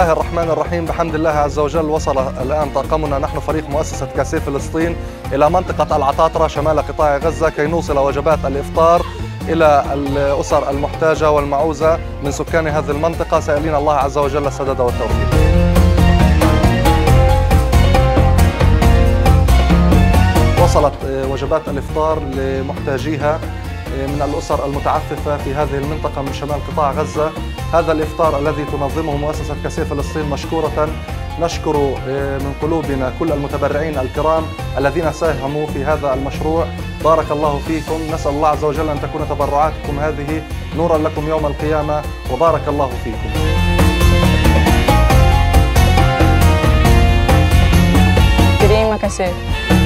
الله الرحمن الرحيم. بحمد الله عز وجل وصل الآن طاقمنا نحن فريق مؤسسة كاسيه فلسطين إلى منطقة العطاطرة شمال قطاع غزة كي نوصل وجبات الإفطار إلى الأسر المحتاجة والمعوزة من سكان هذه المنطقة، سائلين الله عز وجل السداد والتوفيق. وصلت وجبات الإفطار لمحتاجيها من الأسر المتعففة في هذه المنطقة من شمال قطاع غزة. هذا الإفطار الذي تنظمه مؤسسة كاسيه فلسطين مشكورة، نشكر من قلوبنا كل المتبرعين الكرام الذين ساهموا في هذا المشروع، بارك الله فيكم. نسأل الله عز وجل أن تكون تبرعاتكم هذه نورا لكم يوم القيامة، وبارك الله فيكم. كريمة كاسيه.